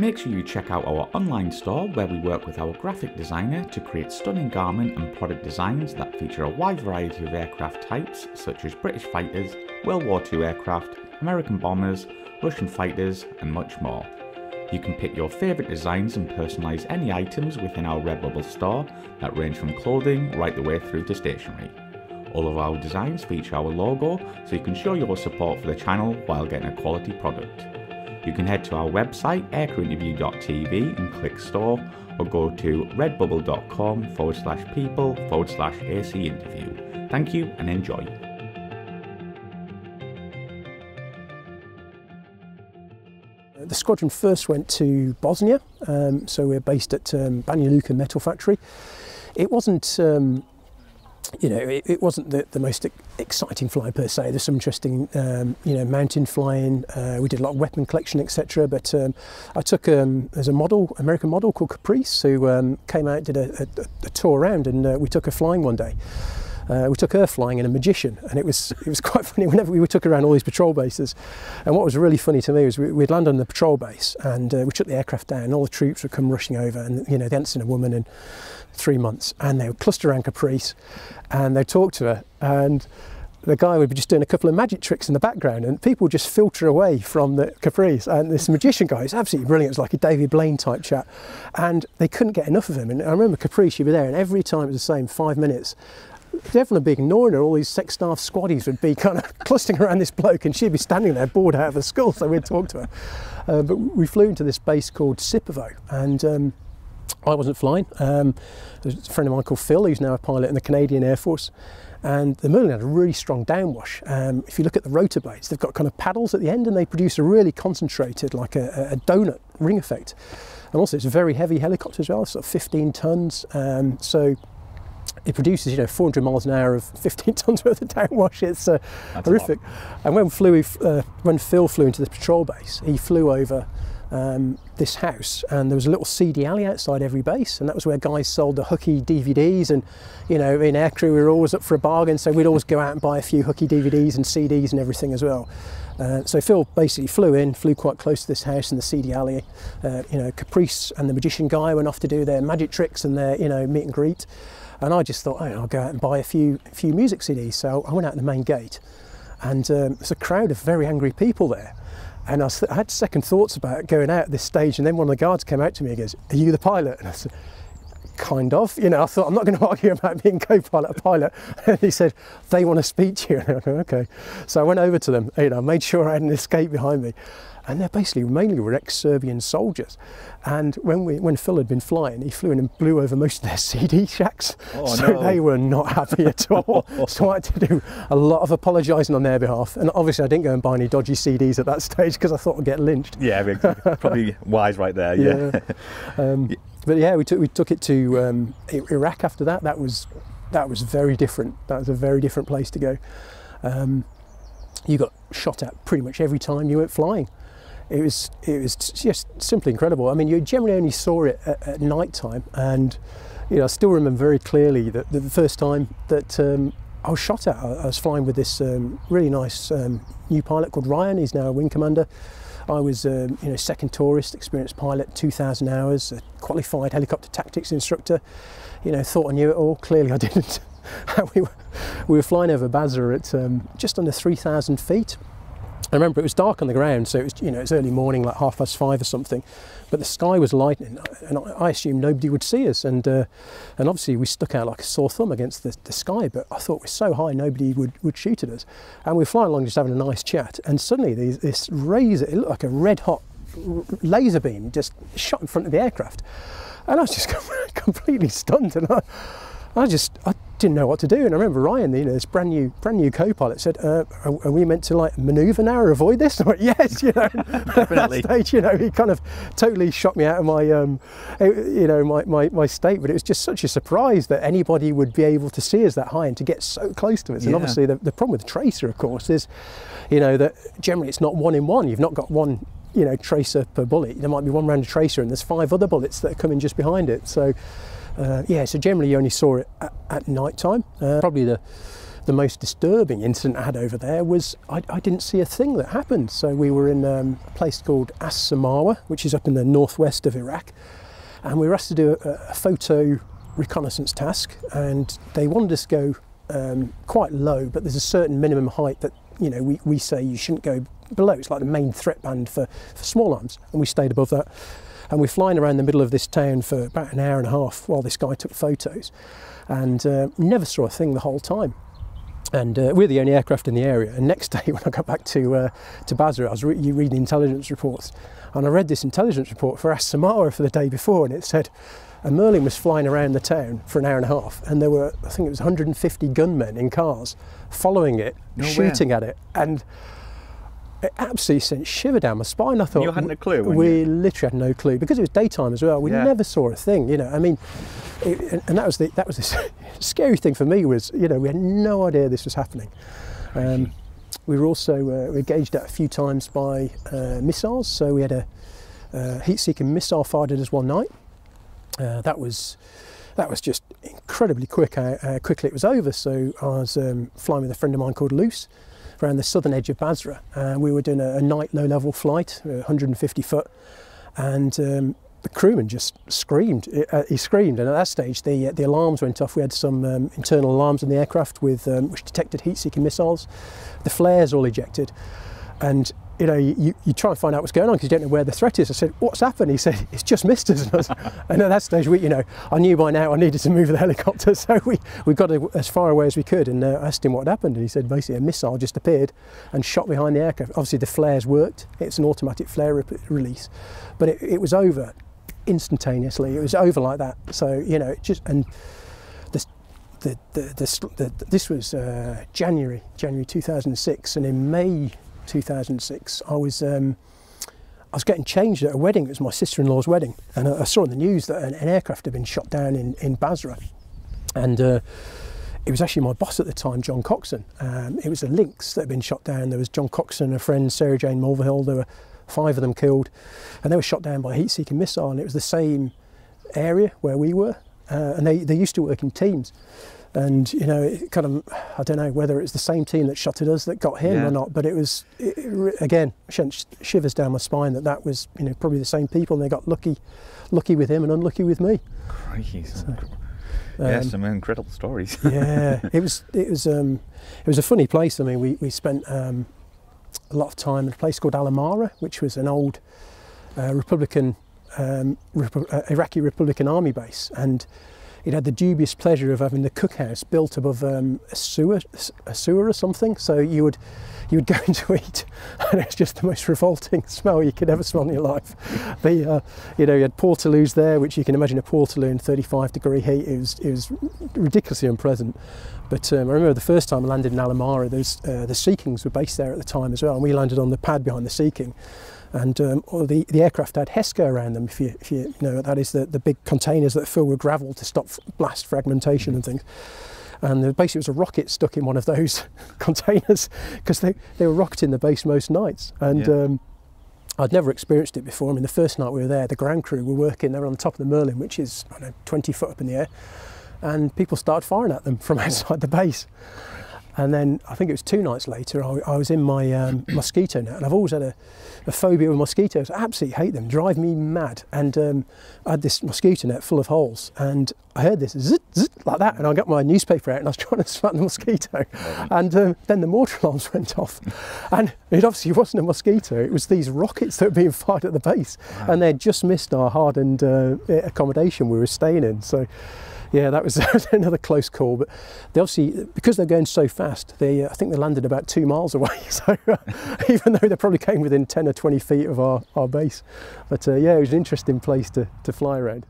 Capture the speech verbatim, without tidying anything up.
Make sure you check out our online store where we work with our graphic designer to create stunning garment and product designs that feature a wide variety of aircraft types such as British fighters, World War Two aircraft, American bombers, Russian fighters and much more. You can pick your favourite designs and personalise any items within our Redbubble store that range from clothing right the way through to stationery. All of our designs feature our logo so you can show your support for the channel while getting a quality product. You can head to our website aircrew interview dot t v and click store, or go to redbubble.com forward slash people forward slash AC interview. Thank you and enjoy. The squadron first went to Bosnia, um, so we're based at um, Banja Luka Metal Factory. It wasn't um, you know, it, it wasn't the, the most exciting fly per se. There's some interesting, um, you know, mountain flying. Uh, we did a lot of weapon collection, et cetera. But um, I took um, as a model, American model called Caprice, who um, came out, did a, a, a tour around, and uh, we took her flying one day. Uh, we took her flying and a magician, and it was it was quite funny. Whenever we took her around all these patrol bases, and what was really funny to me was we, we'd land on the patrol base, and uh, we took the aircraft down. All the troops would come rushing over, and you know, they hadn't seen a woman in three months, and they would cluster around Caprice, and they'd talk to her, and the guy would be just doing a couple of magic tricks in the background, and people would just filter away from the Caprice. And this magician guy is absolutely brilliant. It's like a David Blaine type chap, and they couldn't get enough of him. And I remember Caprice, you'd be there, and every time it was the same five minutes. Everyone would be ignoring her. All these six staff squaddies would be kind of clustering around this bloke, and she'd be standing there bored out of her skull, so we'd talk to her. Uh, but we flew into this base called Sipovo, and um, I wasn't flying. Um, there was a friend of mine called Phil, who's now a pilot in the Canadian Air Force, and the Merlin had a really strong downwash. Um, if you look at the rotor blades, they've got kind of paddles at the end, and they produce a really concentrated, like a, a donut ring effect. And also it's a very heavy helicopter as well, sort of fifteen tons. Um, so it produces, you know, four hundred miles an hour of fifteen tons worth of downwash. It's uh, horrific. And when, flew, uh, when Phil flew into the patrol base, he flew over um, this house, and there was a little C D alley outside every base, and that was where guys sold the hooky D V Ds. And you know, in aircrew, we were always up for a bargain, so we'd always go out and buy a few hooky D V Ds and C Ds and everything as well. Uh, so Phil basically flew in, flew quite close to this house in the C D alley. Uh, you know, Caprice and the magician guy went off to do their magic tricks and their, you know, meet and greet. And I just thought, hey, I'll go out and buy a few few music C Ds. So I went out the main gate, and um, there's a crowd of very angry people there. And I, was th I had second thoughts about going out at this stage. And then one of the guards came out to me and goes, "Are you the pilot?" And I said, "Kind of." You know, I thought, I'm not going to argue about being co-pilot or pilot. And he said, "They want to speak to you." And I go, "Okay." So I went over to them. You know, I made sure I had an escape behind me. And they're basically mainly were ex-Serbian soldiers. And when we, when Phil had been flying, he flew in and blew over most of their C D shacks. Oh, so no. They were not happy at all. So I had to do a lot of apologising on their behalf. And obviously I didn't go and buy any dodgy C Ds at that stage because I thought I'd get lynched. Yeah, probably wise right there. Yeah. yeah. Um, but yeah, we took we took it to um, Iraq after that. That was that was very different. That was a very different place to go. Um, you got shot at pretty much every time you went flying. It was, it was just simply incredible. I mean, you generally only saw it at, at night time, and you know, I still remember very clearly that the first time that um, I was shot at. I was flying with this um, really nice um, new pilot called Ryan. He's now a wing commander. I was um, you know, second tourist, experienced pilot, two thousand hours, a qualified helicopter tactics instructor. You know, thought I knew it all. Clearly I didn't. we, were, we were flying over Basra at um, just under three thousand feet. I remember it was dark on the ground, so it was, you know, it was early morning, like half past five or something, but the sky was lightning, and I assumed nobody would see us, and uh, and obviously we stuck out like a sore thumb against the, the sky, but I thought we're so high nobody would, would shoot at us. And we were flying along just having a nice chat, and suddenly these, this razor, it looked like a red hot laser beam just shot in front of the aircraft, and I was just completely stunned, and I, I just, I didn't know what to do. And I remember Ryan, you know, this brand new, brand new co-pilot said, uh, are, "Are we meant to like manoeuvre now or avoid this?" And I went, "Yes," you know. At that stage, you know, he kind of totally shot me out of my, um, you know, my, my my state. But it was just such a surprise that anybody would be able to see us that high and to get so close to us. Yeah. And obviously, the, the problem with the tracer, of course, is, you know, that generally it's not one in one. You've not got one, you know, tracer per bullet. There might be one round of tracer, and there's five other bullets that are coming just behind it. So. Uh, yeah, so generally you only saw it at, at night time. Uh, probably the, the most disturbing incident I had over there was I, I didn't see a thing that happened. So we were in um, a place called As Samawah, which is up in the northwest of Iraq, and we were asked to do a, a photo reconnaissance task, and they wanted us to go um, quite low, but there's a certain minimum height that, you know, we, we say you shouldn't go below. It's like the main threat band for, for small arms, and we stayed above that. And we're flying around the middle of this town for about an hour and a half while this guy took photos, and uh, never saw a thing the whole time. And uh, we're the only aircraft in the area. And next day when I got back to uh, to Basra, I was re reading intelligence reports, and I read this intelligence report for As Samawah for the day before, and it said a Merlin was flying around the town for an hour and a half, and there were, I think it was one hundred fifty gunmen in cars following it, no shooting way. at it. And it absolutely sent shiver down my spine. I thought, you hadn't a clue, we you? literally had no clue, because it was daytime as well. We yeah. never saw a thing, you know. I mean, it, and that was the that was the scary thing for me was, you know, we had no idea this was happening. Um, we were also uh, we were gauged at a few times by uh, missiles. So we had a uh, heat-seeking missile fired at us one night. Uh, that was that was just incredibly quick. How uh, quickly it was over. So I was um, flying with a friend of mine called Luce around the southern edge of Basra, and we were doing a, a night low-level flight, one hundred fifty foot, and um, the crewman just screamed. Uh, he screamed, and at that stage the uh, the alarms went off. We had some um, internal alarms in the aircraft with um, which detected heat-seeking missiles. The flares all ejected, and you know, you, you try and find out what's going on because you don't know where the threat is. I said, "What's happened?" He said, "It's just missed us." And, I was, and at that stage, we, you know, I knew by now I needed to move the helicopter, so we, we got as far away as we could. And I uh, asked him what had happened, and he said basically a missile just appeared and shot behind the aircraft. Obviously, the flares worked. It's an automatic flare re release, but it, it was over instantaneously. It was over like that. So you know, it just and the the the, the, the this was uh, January January two thousand six, and in May two thousand six, I was um, I was getting changed at a wedding. It was my sister-in-law's wedding, and I, I saw in the news that an, an aircraft had been shot down in, in Basra, and uh, it was actually my boss at the time, John Coxon. Um, it was the Lynx that had been shot down. There was John Coxon, a friend, Sarah Jane Mulvihill. There were five of them killed, and they were shot down by a heat-seeking missile, and it was the same area where we were, uh, and they, they used to work in teams. And you know, it kind of, I don't know whether it's the same team that shot at us that got him yeah. or not, but it was, it, it, again, sent shivers down my spine that that was, you know, probably the same people, and they got lucky, lucky with him and unlucky with me. Crikey, so, um, yeah, some incredible stories. yeah, it was, it was, um, it was a funny place. I mean, we we spent um, a lot of time at a place called Alamara, which was an old uh, Republican um, Rep uh, Iraqi Republican Army base, and it had the dubious pleasure of having the cookhouse built above um, a sewer, a sewer or something. So you would, you would go in to eat, and it was just the most revolting smell you could ever smell in your life. The, uh, you know, you had portaloos there, which you can imagine a portaloo in thirty-five degree heat. It was, it was ridiculously unpleasant. But um, I remember the first time I landed in Alamara, those uh, the Sea Kings were based there at the time as well, and we landed on the pad behind the Sea King. And um, all the, the aircraft had HESCO around them, if you, if you know what that is, the, the big containers that fill with gravel to stop blast fragmentation and things. And there basically was a rocket stuck in one of those containers, because they, they were rocketing the base most nights. And yeah. um, I'd never experienced it before. I mean, the first night we were there, the ground crew were working. They were on the top of the Merlin, which is, I don't know, twenty foot up in the air. And people started firing at them from outside the base. And then I think it was two nights later, I, I was in my um, mosquito net, and I've always had a, a phobia of mosquitoes. I absolutely hate them, drive me mad. And um, I had this mosquito net full of holes, and I heard this zzz, zzz, like that, and I got my newspaper out and I was trying to smack the mosquito. And um, then the mortar alarms went off, and it obviously wasn't a mosquito, it was these rockets that were being fired at the base. Wow. And they'd just missed our hardened uh, accommodation we were staying in. So. Yeah, that was, that was another close call. But they obviously, because they're going so fast, they uh, I think they landed about two miles away. So uh, even though they probably came within ten or twenty feet of our, our base, but uh, yeah, it was an interesting place to, to fly around.